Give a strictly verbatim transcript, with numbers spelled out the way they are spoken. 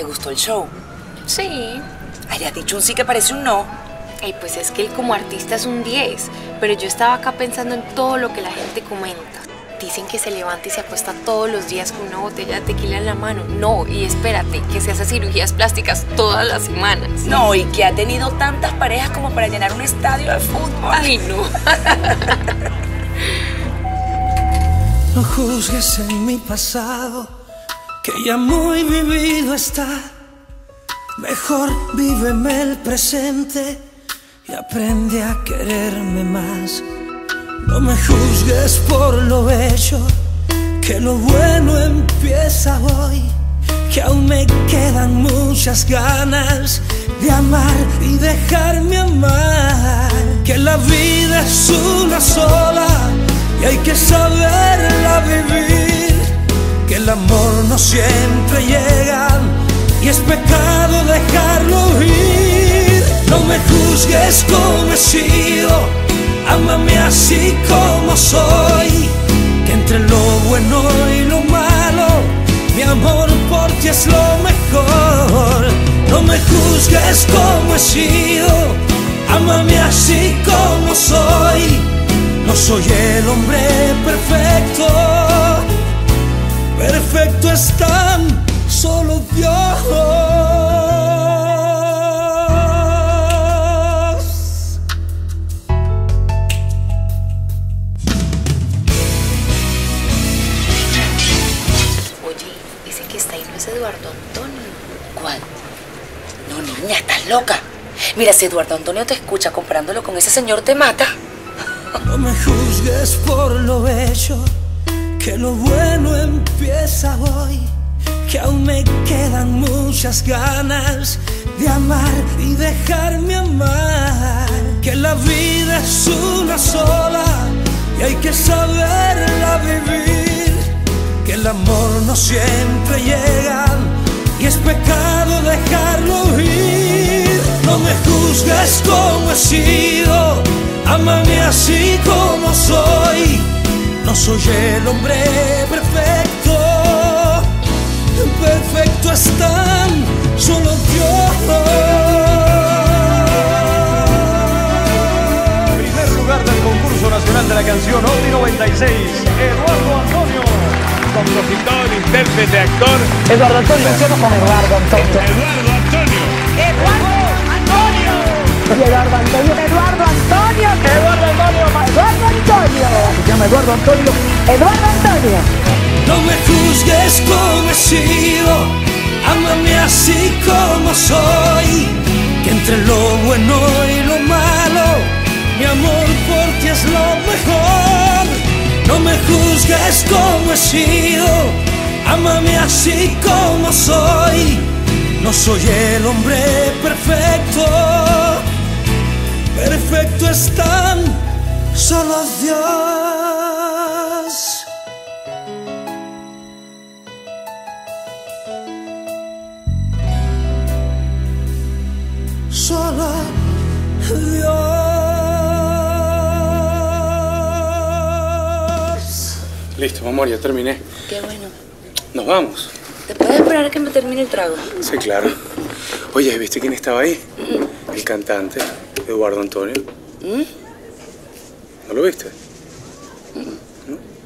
¿Te gustó el show? Sí. Hayas dicho un sí que parece un no. Ay, pues es que él como artista es un diez, pero yo estaba acá pensando en todo lo que la gente comenta. Dicen que se levanta y se acuesta todos los días con una botella de tequila en la mano. No, y espérate, que se hace cirugías plásticas todas las semanas. No, y que ha tenido tantas parejas como para llenar un estadio de fútbol. Ay, no. No juzgues en mi pasado, que ya muy vivido está. Mejor víveme el presente y aprende a quererme más. No me juzgues por lo hecho, que lo bueno empieza hoy, que aún me quedan muchas ganas de amar y dejarme amar, que la vida es una sola y hay que saberla vivir, que el amor no siempre llega y es pecado dejarlo ir. No me juzgues como he sido, ámame así como soy, que entre lo bueno y lo malo, mi amor por ti es lo mejor. No me juzgues como he sido, ámame así como soy. No soy el hombre perfecto, perfecto es tan solo Dios. Eduardo Antonio. ¿Cuál? No, niña, estás loca. Mira, si Eduardo Antonio te escucha comparándolo con ese señor, te mata. No me juzgues por lo hecho, que lo bueno empieza hoy, que aún me quedan muchas ganas de amar y dejarme amar, que la vida es una sola y hay que saberla vivir, que el amor no siempre llega y es pecado dejarlo ir. No me juzgues como he sido, ámame así como soy. No soy el hombre perfecto, perfecto es tan solo Dios. Primer lugar del concurso nacional de la canción Oti noventa y seis, Eduardo Antonio. Compositor, intérprete, actor. Eduardo Antonio, empecemos con Eduardo Antonio. Eduardo Antonio. Eduardo Antonio. Eduardo Antonio. Eduardo Antonio. Eduardo Antonio. Eduardo Antonio. Se llama Eduardo Antonio. Eduardo Antonio. No me juzgues como he sido, ámame así como soy, que entre lo bueno y lo malo, mi amor por ti es lo mejor. No me juzgues como he sido, ámame así como soy. No soy el hombre perfecto, perfecto es tan solo Dios. Solo Dios. Listo, mi amor, ya terminé. Qué bueno. Nos vamos. ¿Te puedes esperar a que me termine el trago? Sí, claro. Oye, ¿viste quién estaba ahí? Mm. El cantante, Eduardo Antonio. Mm. ¿No lo viste? Mm. ¿No?